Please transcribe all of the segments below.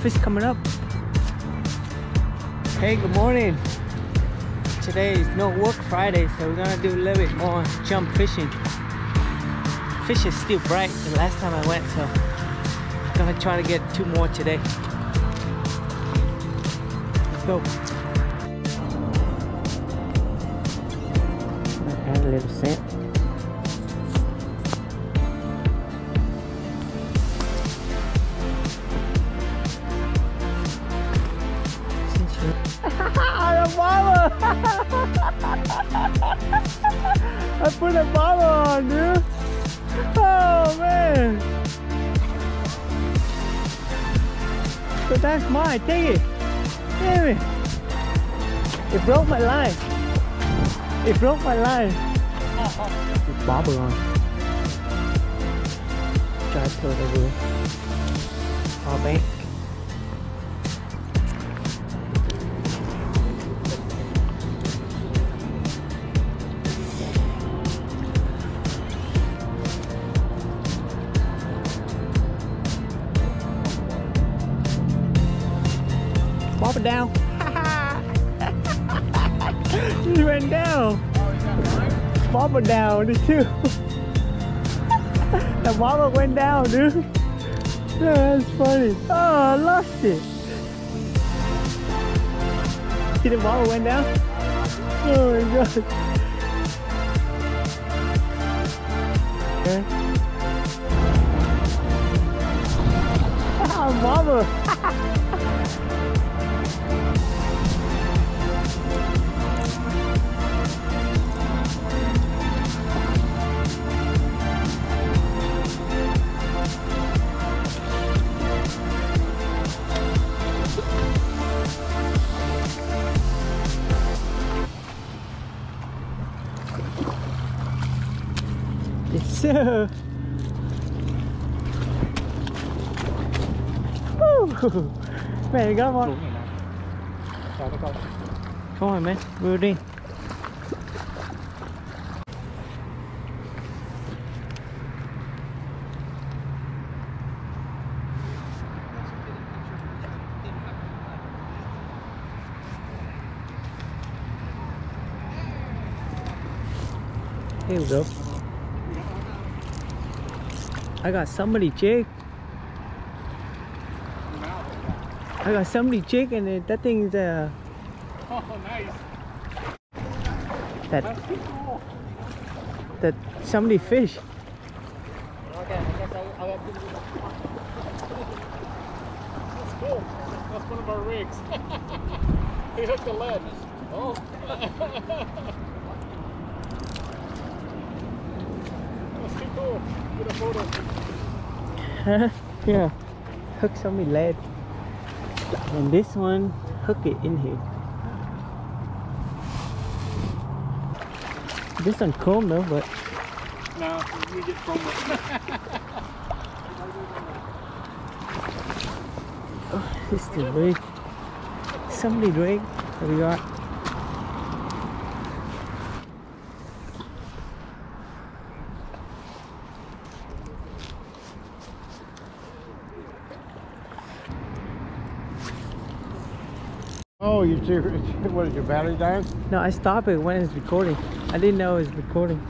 fish coming up. Hey, good morning. Today is no work Friday, so we're gonna do a little bit more chum fishing. Fish is still bright the last time I went, so I'm gonna try to get 2 more today. Let's go. Okay, a little scent. I put a bobber on, dude. Oh man. But that's mine. Take it. Damn it. It broke my line. It broke my line. Put bobber on. Try to throw the wheel. Oh, bank. Bop it down. He went down. Bop it down, dude. The bobber went down, dude. That's funny. Oh, I lost it. See, the bobber went down? Oh my god. Okay. Ah, bobber. Man, you got one. Come on, man. We're doing. Here we go. I got somebody jig. I got somebody jig, and that thing is a. Oh, nice. That somebody fish. Okay, I guess I got to do that. That's cool. That's one of our rigs. He hooked the lead. Oh. Oh, get a photo. Yeah, hook some lead. And this one, hook it in here. This one chrome though, but... No, we get chrome. Oh, this is the rig. Somebody rig that we got. Oh, you see, what is your battery dying? No, I stopped it when it's recording. I didn't know it was recording.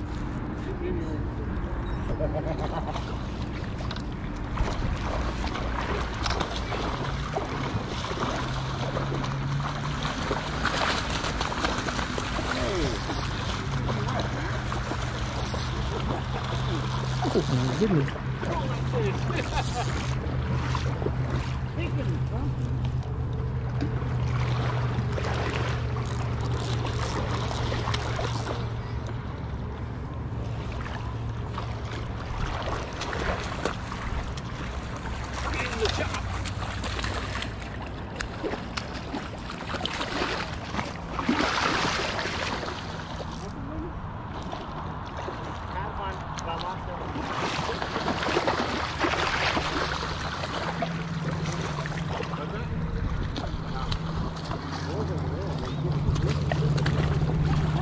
Oh, give me.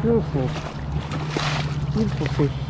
Beautiful, beautiful fish.